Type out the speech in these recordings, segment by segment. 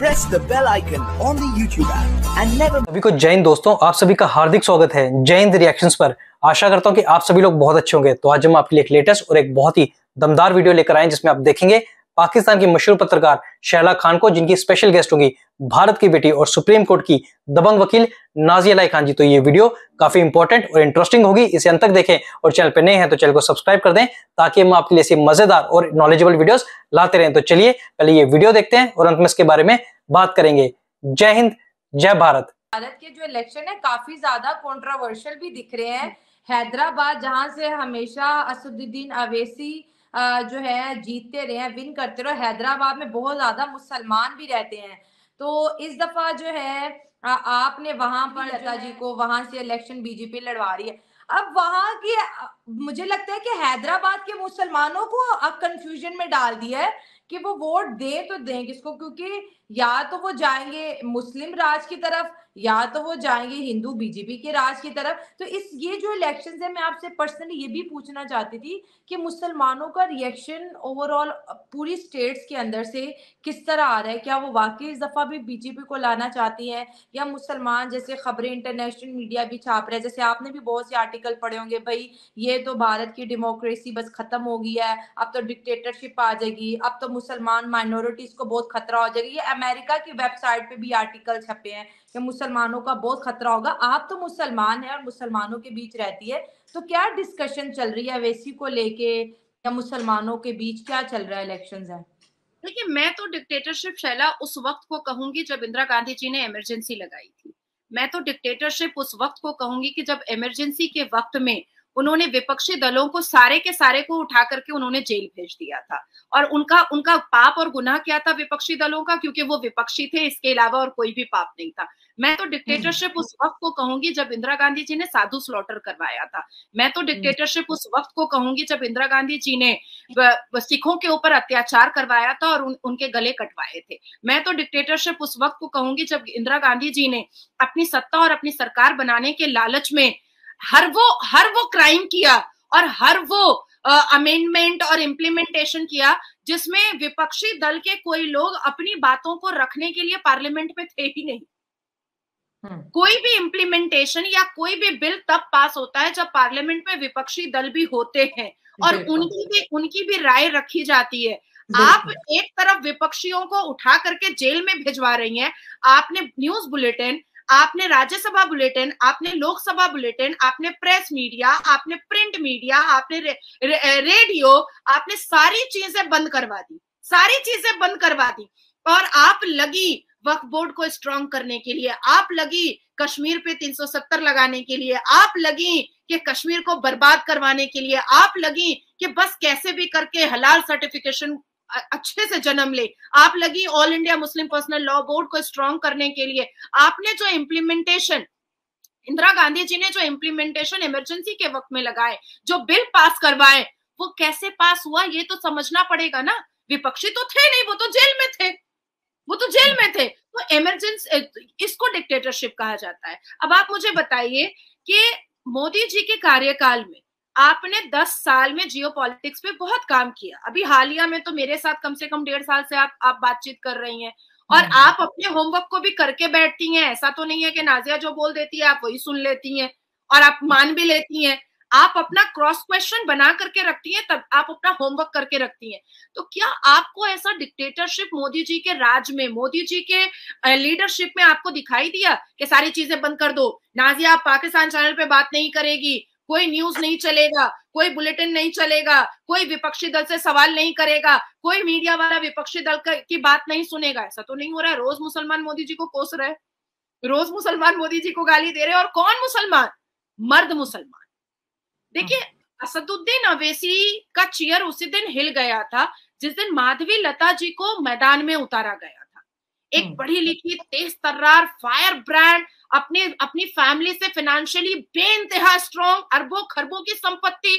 Press the bell icon on the YouTube app and never. सभी को जय हिंद दोस्तों, आप सभी का हार्दिक स्वागत है जय हिंद रिएक्शंस पर। आशा करता हूं कि आप सभी लोग बहुत अच्छे होंगे। तो आज हम आपके लिए एक लेटेस्ट और एक बहुत ही दमदार वीडियो लेकर आए हैं, जिसमें आप देखेंगे पाकिस्तान की मशहूर पत्रकार शैला खान को, जिनकी स्पेशल गेस्ट होंगी भारत की बेटी और सुप्रीम कोर्ट की दबंग वकील नाज़िया इलाही खान जी। तो ये वीडियो काफी इंपॉर्टेंट और इंटरेस्टिंग होगी, इसे अंत तक देखें। और चैनल पर नए हैं तो चैनल को सब्सक्राइब कर दें, ताकि हम आपके लिए ऐसे मजेदार और नॉलेजेबल वीडियोस लाते रहें। तो चलिए पहले ये वीडियो देखते हैं और अंत में इसके बारे में बात करेंगे। जय हिंद, जय भारत। भारत के जो इलेक्शन है काफी ज्यादा कॉन्ट्रोवर्शियल भी दिख रहे हैं। हैदराबाद, जहाँ से हमेशा असदुद्दीन अवैसी जो है जीतते रहे हैं, विन करते रहे, हैदराबाद में बहुत ज्यादा मुसलमान भी रहते हैं। तो इस दफा जो है आपने वहां पर लता जी को वहां से इलेक्शन बीजेपी लड़वा रही है। अब वहां की मुझे लगता है कि हैदराबाद के मुसलमानों को अब कंफ्यूजन में डाल दिया है कि वो वोट दें तो दें किसको, क्योंकि या तो वो जाएंगे मुस्लिम राज की तरफ या तो वो जाएंगे हिंदू बीजेपी के राज की तरफ। तो इस ये जो इलेक्शंस है, मैं आपसे पर्सनली ये भी पूछना चाहती थी कि मुसलमानों का रिएक्शन ओवरऑल पूरी स्टेट्स के अंदर से किस तरह आ रहा है। क्या वो वाकई इस दफा भी बीजेपी को लाना चाहती हैं, या मुसलमान जैसे खबरें इंटरनेशनल मीडिया भी छाप रहे हैं, जैसे आपने भी बहुत से आर्टिकल पढ़े होंगे, भाई ये तो भारत की डेमोक्रेसी बस खत्म हो गई है, अब तो डिक्टेटरशिप आ जाएगी, अब तो मुसलमान माइनॉरिटीज को बहुत खतरा हो जाएगी। ये अमेरिका की वेबसाइट पे भी आर्टिकल छपे हैं कि मुसलमानों का बहुत खतरा होगा। आप तो मुसलमान हैं और मुसलमानों के बीच रहती है, तो क्या डिस्कशन चल रही है अवैसी को लेके, या मुसलमानों के बीच क्या चल रहा है इलेक्शंस है? देखिए, मैं तो डिक्टेटरशिप शैला उस वक्त को कहूंगी जब इंदिरा गांधी जी ने इमरजेंसी लगाई थी। मैं तो डिक्टेटरशिप उस वक्त को कहूंगी कि जब इमरजेंसी के वक्त में उन्होंने विपक्षी दलों को सारे के सारे को उठा करके उन्होंने जेल भेज दिया था। और उनका पाप और गुनाह क्या था विपक्षी दलों का, क्योंकि वो विपक्षी थे, इसके अलावा और कोई भी पाप नहीं था। मैं तो डिक्टेटरशिप उस वक्त को कहूंगी जब इंदिरा गांधी जी ने साधु स्लॉटर करवाया था। मैं तो डिक्टेटरशिप उस वक्त को कहूंगी जब इंदिरा गांधी जी ने सिखों के ऊपर अत्याचार करवाया था और उनके गले कटवाए थे। मैं तो डिक्टेटरशिप उस वक्त को कहूंगी जब इंदिरा गांधी जी ने अपनी सत्ता और अपनी सरकार बनाने के लालच में हर वो क्राइम किया और हर वो अमेंडमेंट और इम्प्लीमेंटेशन किया जिसमें विपक्षी दल के कोई लोग अपनी बातों को रखने के लिए पार्लियामेंट में थे ही नहीं। कोई भी इम्प्लीमेंटेशन या कोई भी बिल तब पास होता है जब पार्लियामेंट में विपक्षी दल भी होते हैं और उनकी भी राय रखी जाती है। आप एक तरफ विपक्षियों को उठा करके जेल में भिजवा रही हैं। आपने न्यूज बुलेटिन, आपने राज्यसभा बुलेटिन, आपने लोकसभा बुलेटिन, आपने प्रेस मीडिया, आपने प्रिंट मीडिया, आपने रेडियो, आपने सारी चीजें बंद करवा दी, सारी चीजें बंद करवा दी। और आप लगी वक्फ बोर्ड को स्ट्रांग करने के लिए, आप लगी कश्मीर पे 370 लगाने के लिए, आप लगी कि कश्मीर को बर्बाद करवाने के लिए, आप लगी कि बस कैसे भी करके हलाल सर्टिफिकेशन अच्छे से जन्म ले, आप लगी All India Muslim Personal Law Board को स्ट्रॉन्ग करने के लिए। आपने जो इम्प्लीमेंटेशन इंदिरा गांधी जी ने जो इम्प्लीमेंटेशन इमरजेंसी के वक्त में लगाए, जो बिल पास करवाए, वो कैसे पास हुआ ये तो समझना पड़ेगा ना। विपक्षी तो थे नहीं, वो तो जेल में थे, वो तो जेल में थे। तो इमरजेंसी, इसको डिक्टेटरशिप कहा जाता है। अब आप मुझे बताइए कि मोदी जी के कार्यकाल में आपने 10 साल में जियो पॉलिटिक्स पे बहुत काम किया। अभी हालिया में तो मेरे साथ कम से कम 1.5 साल से आप बातचीत कर रही हैं, और आप अपने होमवर्क को भी करके बैठती हैं। ऐसा तो नहीं है कि नाज़िया जो बोल देती है आप वही सुन लेती हैं और आप मान भी लेती हैं। आप अपना क्रॉस क्वेश्चन बना करके रखती हैं, तब आप अपना होमवर्क करके रखती हैं। तो क्या आपको ऐसा डिक्टेटरशिप मोदी जी के राज में, मोदी जी के लीडरशिप में आपको दिखाई दिया कि सारी चीजें बंद कर दो, नाज़िया आप पाकिस्तान चैनल पे बात नहीं करेगी, कोई न्यूज नहीं चलेगा, कोई बुलेटिन नहीं चलेगा, कोई विपक्षी दल से सवाल नहीं करेगा, कोई मीडिया वाला विपक्षी दल की बात नहीं सुनेगा? ऐसा तो नहीं हो रहा है। रोज मुसलमान मोदी जी को कोस रहे, रोज मुसलमान मोदी जी को गाली दे रहे। और कौन मुसलमान? मर्द मुसलमान। देखिए, असदुद्दीन अवैसी का चेयर उसी दिन हिल गया था जिस दिन माधवी लता जी को मैदान में उतारा गया था। एक पढ़ी लिखी, तेज तर्रार, फायर ब्रांड, अपनी फैमिली से फाइनेंशियली बेइंतहा स्ट्रॉन्ग, अरबों खरबों की संपत्ति,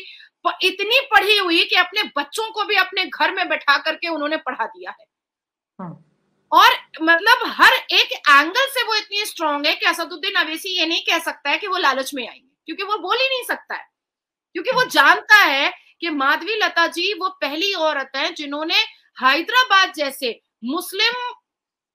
इतनी पढ़ी हुई कि अपने बच्चों को भी अपने घर में बैठा करके उन्होंने पढ़ा दिया है। और मतलब हर एक एंगल से वो इतनी स्ट्रॉन्ग है कि असदुद्दीन अवैसी ये नहीं कह सकता है कि वो लालच में आएंगे, क्योंकि वो बोल ही नहीं सकता है, क्योंकि वो जानता है कि माधवी लता जी वो पहली औरत है जिन्होंने हैदराबाद जैसे मुस्लिम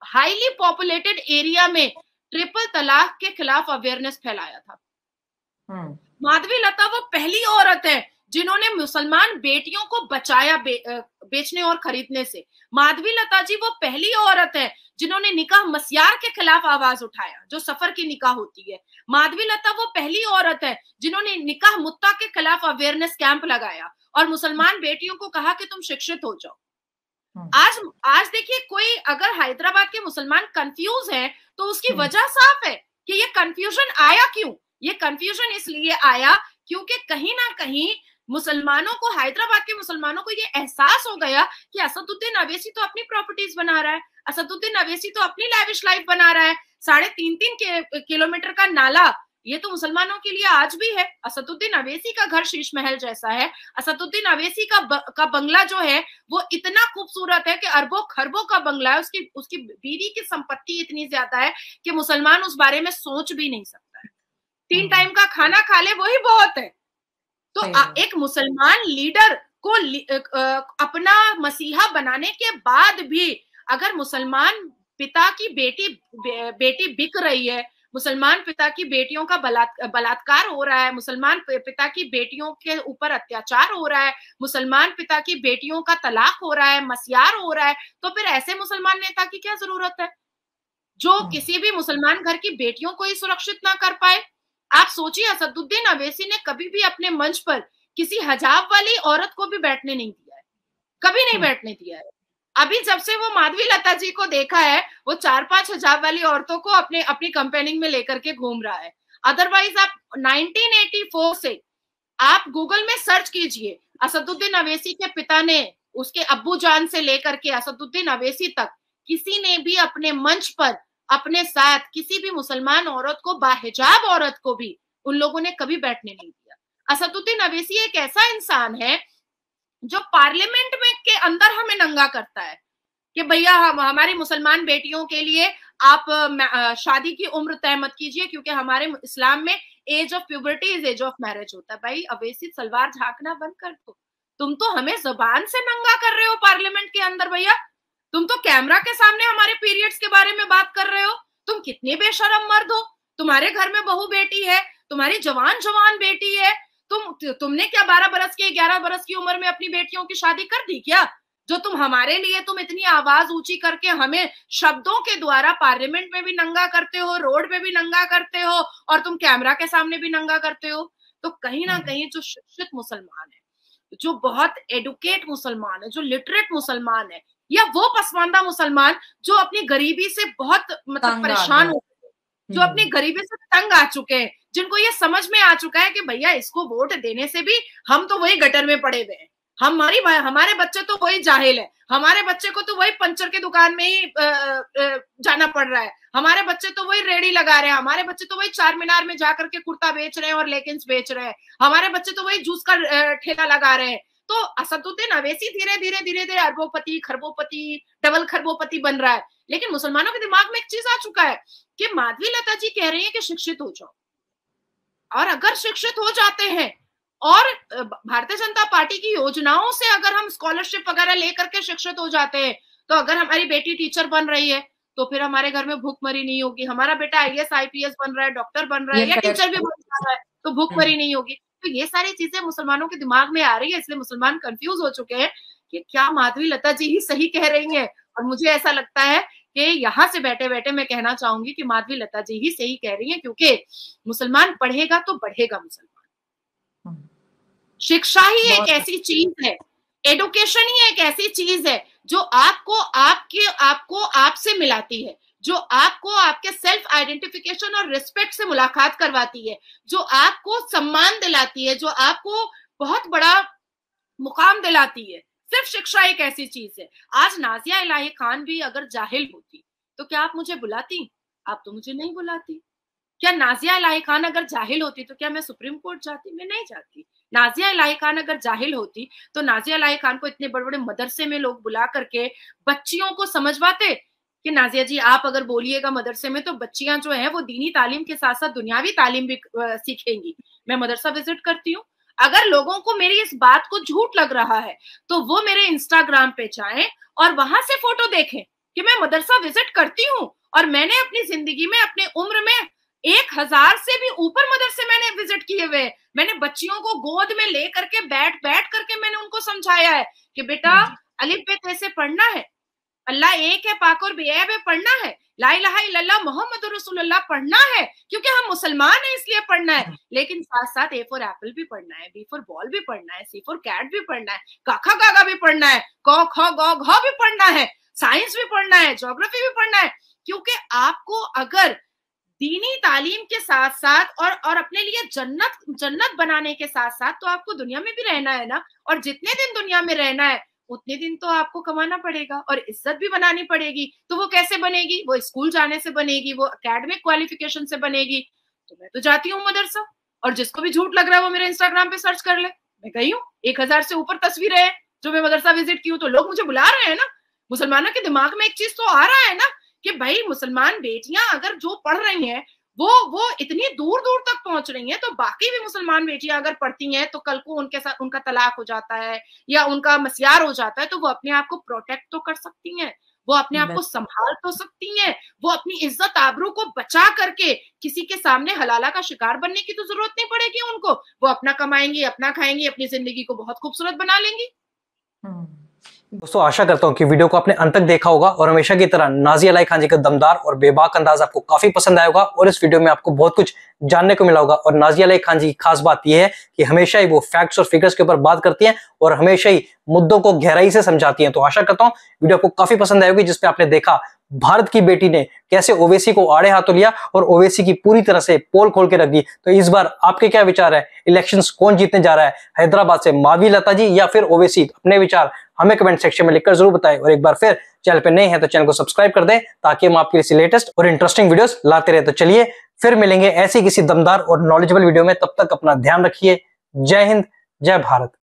हाईली पॉपुलेटेड एरिया में ट्रिपल तलाक के खिलाफ अवेयरनेस फैलाया था। माधवी लता वो पहली औरत है जिन्होंने मुसलमान बेटियों को बचाया बेचने और खरीदने से। माधवी लता जी वो पहली औरत है जिन्होंने निकाह मस्यार के खिलाफ आवाज उठाया, जो सफर की निकाह होती है। माधवी लता वो पहली औरत है जिन्होंने निकाह मुत्ता के खिलाफ अवेयरनेस कैंप लगाया और मुसलमान बेटियों को कहा कि तुम शिक्षित हो जाओ। आज देखिए, कोई अगर हैदराबाद के मुसलमान कंफ्यूज हैं तो उसकी वजह साफ है कि ये कंफ्यूजन आया क्यों। ये कंफ्यूजन इसलिए आया क्योंकि कहीं ना कहीं मुसलमानों को, हैदराबाद के मुसलमानों को ये एहसास हो गया कि असदुद्दीन अवैसी तो अपनी प्रॉपर्टीज बना रहा है, असदुद्दीन अवैसी तो अपनी लाविश लाइफ बना रहा है, 3.5 किलोमीटर का नाला ये तो मुसलमानों के लिए आज भी है। असदुद्दीन अवैसी का घर शीश महल जैसा है, असदुद्दीन अवैसी का बंगला जो है वो इतना खूबसूरत है कि अरबों खरबों का बंगला है, उसकी बीवी की संपत्ति इतनी ज्यादा है कि मुसलमान उस बारे में सोच भी नहीं सकता है। 3 टाइम का खाना खा ले वही बहुत है। तो एक मुसलमान लीडर को अपना मसीहा बनाने के बाद भी अगर मुसलमान पिता की बेटी बिक रही है, मुसलमान पिता की बेटियों का बलात्कार हो रहा है, मुसलमान पिता की बेटियों के ऊपर अत्याचार हो रहा है, मुसलमान पिता की बेटियों का तलाक हो रहा है, मस्यार हो रहा है, तो फिर ऐसे मुसलमान नेता की क्या जरूरत है जो किसी भी मुसलमान घर की बेटियों को ही सुरक्षित ना कर पाए। आप सोचिए, असदुद्दीन अवैसी ने कभी भी अपने मंच पर किसी हिजाब वाली औरत को भी बैठने नहीं दिया है, कभी नहीं बैठने दिया है। अभी जब से वो माधवी लता जी को देखा है, वो 4-5 हिजाब वाली औरतों को अपनी कंपेनिंग में लेकर के घूम रहा है। अदरवाइज आप 1984 से आप गूगल में सर्च कीजिए, असदुद्दीन अवैसी के पिता ने, उसके अब्बू जान से लेकर के असदुद्दीन अवैसी तक, किसी ने भी अपने मंच पर अपने साथ किसी भी मुसलमान औरत को, बाहिजाब औरत को भी उन लोगों ने कभी बैठने नहीं दिया। असदुद्दीन अवैसी एक ऐसा इंसान है जो पार्लियामेंट में के अंदर हमें नंगा करता है कि भैया हमारी मुसलमान बेटियों के लिए आप शादी की उम्र तय मत कीजिए, क्योंकि हमारे इस्लाम में age of puberty is age of marriage होता है। भाई अवैसी, सलवार झांकना बंद कर दो, तुम तो हमें जुबान से नंगा कर रहे हो पार्लियामेंट के अंदर। भैया तुम तो कैमरा के सामने हमारे पीरियड्स के बारे में बात कर रहे हो, तुम कितने बेशरम मर्द हो। तुम्हारे घर में बहू बेटी है, तुम्हारी जवान बेटी है, तुमने क्या 12 बरस की 11 बरस की उम्र में अपनी बेटियों की शादी कर दी क्या, जो तुम हमारे लिए तुम इतनी आवाज ऊंची करके हमें शब्दों के द्वारा पार्लियामेंट में भी नंगा करते हो, रोड में भी नंगा करते हो, और तुम कैमरा के सामने भी नंगा करते हो। तो कहीं ना कहीं जो शिक्षित मुसलमान है, जो बहुत एडुकेट मुसलमान है, जो लिटरेट मुसलमान है, या वो पसमानदा मुसलमान जो अपनी गरीबी से बहुत परेशान हो, जो अपनी गरीबी से तंग आ चुके हैं, जिनको ये समझ में आ चुका है कि भैया इसको वोट देने से भी हम तो वही गटर में पड़े हुए हैं, हमारे बच्चे तो वही जाहिल है, हमारे बच्चे को तो वही पंचर की दुकान में ही जाना पड़ रहा है, हमारे बच्चे तो वही रेड़ी लगा रहे हैं, हमारे बच्चे तो वही 4 मीनार में जाकर के कुर्ता बेच रहे हैं और लेगिंग्स बेच रहे हैं, हमारे बच्चे तो वही जूस का ठेला लगा रहे हैं। तो असदुद्दीन अवैसी धीरे धीरे अरबोपति, खरबोपति, डबल खरबोपति बन रहा है। लेकिन मुसलमानों के दिमाग में एक चीज आ चुका है कि माधवी लता जी कह रही है कि शिक्षित हो जाओ, और अगर शिक्षित हो जाते हैं और भारतीय जनता पार्टी की योजनाओं से अगर हम स्कॉलरशिप वगैरह लेकर के शिक्षित हो जाते हैं, तो अगर हमारी बेटी टीचर बन रही है तो फिर हमारे घर में भूखमरी नहीं होगी, हमारा बेटा IAS IPS बन रहा है, डॉक्टर बन रहा है, या टीचर भी बन रहा है, तो भूखमरी नहीं होगी। तो ये सारी चीजें मुसलमानों के दिमाग में आ रही है, इसलिए मुसलमान कंफ्यूज हो चुके हैं कि क्या माधवी लता जी ही सही कह रही हैं। और मुझे ऐसा लगता है कि यहाँ से बैठे बैठे मैं कहना चाहूंगी कि माधवी लता जी ही सही कह रही हैं, क्योंकि मुसलमान पढ़ेगा तो बढ़ेगा। मुसलमान शिक्षा ही एक ऐसी चीज है, एडुकेशन ही एक ऐसी चीज है जो आपको आपसे मिलाती है, जो आपको आपके सेल्फ आइडेंटिफिकेशन और रिस्पेक्ट से मुलाकात करवाती है, जो आपको सम्मान दिलाती है, जो आपको बहुत बड़ा मुकाम दिलाती है। सिर्फ शिक्षा एक ऐसी चीज है। आज नाजिया इलाही खान भी अगर जाहिल होती तो क्या आप मुझे बुलाती? आप तो मुझे नहीं बुलाती। क्या नाजिया इलाही खान अगर जाहिल होती तो क्या मैं सुप्रीम कोर्ट जाती? मैं नहीं जाती। नाजिया इलाही खान अगर जाहिल होती तो नाजिया इलाही खान को इतने बड़े बड़े मदरसे में लोग बुला करके बच्चियों को समझवाते कि नाजिया जी आप अगर बोलिएगा मदरसे में तो बच्चियां जो है वो दीनी तालीम के साथ साथ दुनियावी तालीम भी सीखेंगी। मैं मदरसा विजिट करती हूँ। अगर लोगों को मेरी इस बात को झूठ लग रहा है तो वो मेरे इंस्टाग्राम पे जाएं और वहां से फोटो देखें कि मैं मदरसा विजिट करती हूँ और मैंने अपनी जिंदगी में अपने उम्र में 1000 से भी ऊपर मदरसे मैंने विजिट किए हुए। मैंने बच्चियों को गोद में ले करके बैठ करके मैंने उनको समझाया है कि बेटा अलिफ बे ते से पढ़ना है, अल्लाह एक है पाक और बेऐब है पढ़ना है, ला इलाहा इल्लल्लाह मोहम्मदुर रसूलुल्लाह पढ़ना है क्योंकि हम मुसलमान हैं इसलिए पढ़ना है, लेकिन साथ साथ ए फॉर एप्पल भी पढ़ना है, बी फॉर बॉल भी पढ़ना है, सी फॉर कैट भी पढ़ना है, काका गागा भी पढ़ना है, क ख ग घ भी पढ़ना है, साइंस भी पढ़ना है, ज्योग्राफी भी पढ़ना है। क्योंकि आपको अगर दीनी तालीम के साथ साथ और अपने लिए जन्नत बनाने के साथ साथ तो आपको दुनिया में भी रहना है ना, और जितने दिन दुनिया में रहना है उतने दिन तो आपको कमाना पड़ेगा और इज्जत भी बनानी पड़ेगी। तो वो कैसे बनेगी? वो स्कूल जाने से बनेगी, वो एकेडमिक क्वालिफिकेशन से बनेगी। तो मैं तो जाती हूँ मदरसा, और जिसको भी झूठ लग रहा है वो मेरे इंस्टाग्राम पे सर्च कर ले, मैं गई हूँ। 1000 से ऊपर तस्वीरें हैं जो मैं मदरसा विजिट की हूँ, तो लोग मुझे बुला रहे हैं ना। मुसलमानों के दिमाग में एक चीज तो आ रहा है ना कि भाई मुसलमान बेटियां अगर जो पढ़ रही हैं वो इतनी दूर दूर तक पहुंच रही हैं, तो बाकी भी मुसलमान बेटियां अगर पढ़ती हैं तो कल को उनके साथ उनका तलाक हो जाता है या उनका मस्यार हो जाता है, तो वो अपने आप को प्रोटेक्ट तो कर सकती हैं, वो अपने आप को संभाल तो सकती हैं, वो अपनी इज्जत आबरू को बचा करके किसी के सामने हलाला का शिकार बनने की तो जरूरत नहीं पड़ेगी उनको। वो अपना कमाएंगी, अपना खाएंगी, अपनी जिंदगी को बहुत खूबसूरत बना लेंगी। दोस्तों आशा करता हूँ कि वीडियो को आपने अंत तक देखा होगा और हमेशा की तरह नाज़िया इलाही खान जी का दमदार और बेबाक अंदाज आपको काफी पसंद आया होगा और इस वीडियो में आपको बहुत कुछ जानने को मिला होगा। और नाज़िया इलाही खान जी की खास बात यह है कि हमेशा ही वो फैक्ट्स और फिगर्स के ऊपर बात करती हैं और हमेशा ही मुद्दों को गहराई से समझाती हैं। तो आशा करता हूँ वीडियो आपको काफी पसंद आएगी, जिसपे आपने देखा भारत की बेटी ने कैसे ओवैसी को आड़े हाथों लिया और ओवैसी की पूरी तरह से पोल खोल के रख दी। तो इस बार आपके क्या विचार है, इलेक्शंस कौन जीतने जा रहा है हैदराबाद से, माधवी लता जी या फिर ओवैसी? अपने विचार हमें कमेंट सेक्शन में लिखकर जरूर बताएं और एक बार फिर चैनल पे नए हैं तो चैनल को सब्सक्राइब कर दें ताकि हम आपके लिए लेटेस्ट और इंटरेस्टिंग वीडियोस लाते रहे। तो चलिए फिर मिलेंगे ऐसी किसी दमदार और नॉलेजेबल वीडियो में, तब तक अपना ध्यान रखिए। जय हिंद, जय भारत।